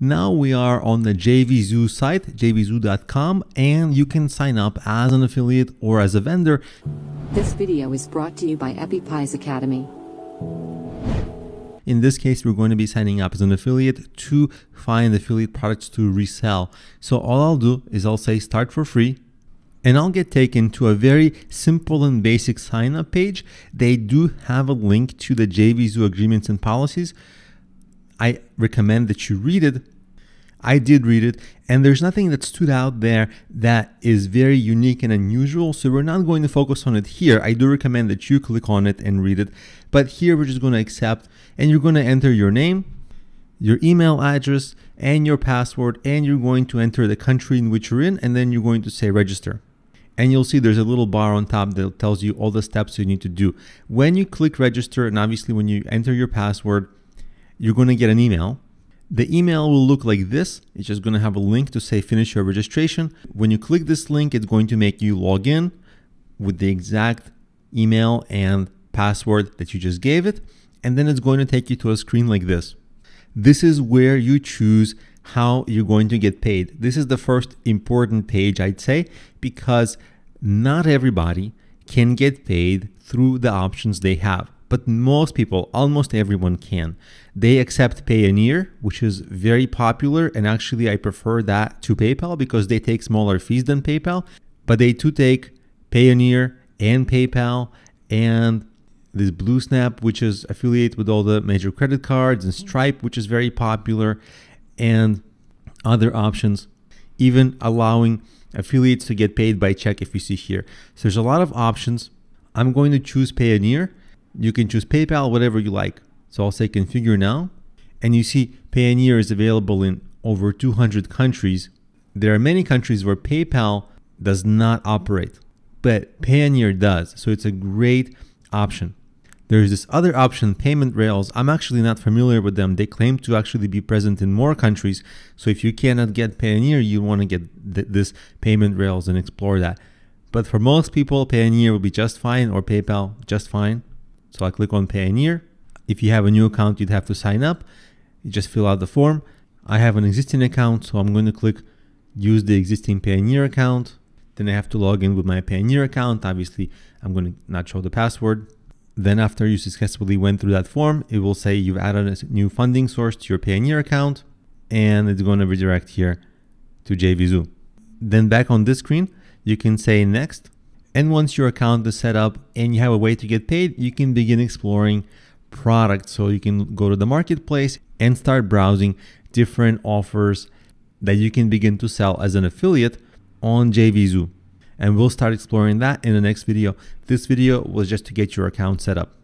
Now we are on the JVZoo site, jvzoo.com, and you can sign up as an affiliate or as a vendor. This video is brought to you by Appy Pie Academy. In this case, we're going to be signing up as an affiliate to find affiliate products to resell. So all I'll do is I'll say start for free, and I'll get taken to a very simple and basic sign up page. They do have a link to the JVZoo agreements and policies. I recommend that you read it. I did read it, and there's nothing that stood out there that is very unique and unusual, so we're not going to focus on it here. I do recommend that you click on it and read it, but here we're just going to accept, and you're going to enter your name, your email address, and your password, and you're going to enter the country in which you're in, and then you're going to say register. And you'll see there's a little bar on top that tells you all the steps you need to do. When you click register, and obviously when you enter your password, you're going to get an email. The email will look like this. It's just going to have a link to say finish your registration. When you click this link, it's going to make you log in with the exact email and password that you just gave it. And then it's going to take you to a screen like this. This is where you choose how you're going to get paid. This is the first important page, I'd say, because not everybody can get paid through the options they have. But most people, almost everyone can. They accept Payoneer, which is very popular, and actually I prefer that to PayPal because they take smaller fees than PayPal, but they do take Payoneer and PayPal and this BlueSnap, which is affiliate with all the major credit cards, and Stripe, which is very popular, and other options, even allowing affiliates to get paid by check if you see here. So there's a lot of options. I'm going to choose Payoneer. You can choose PayPal, whatever you like. So I'll say configure now. And you see Payoneer is available in over 200 countries. There are many countries where PayPal does not operate, but Payoneer does. So it's a great option. There's this other option, payment rails. I'm actually not familiar with them. They claim to actually be present in more countries. So if you cannot get Payoneer, you want to get this payment rails and explore that. But for most people, Payoneer will be just fine, or PayPal just fine. So I click on Payoneer. If you have a new account, you'd have to sign up. You just fill out the form. I have an existing account, so I'm going to click use the existing Payoneer account. Then I have to log in with my Payoneer account. Obviously, I'm going to not show the password. Then after you successfully went through that form, it will say you've added a new funding source to your Payoneer account, and it's going to redirect here to JVZoo. Then back on this screen, you can say next. And once your account is set up and you have a way to get paid, you can begin exploring products. So you can go to the marketplace and start browsing different offers that you can begin to sell as an affiliate on JVZoo. And we'll start exploring that in the next video. This video was just to get your account set up.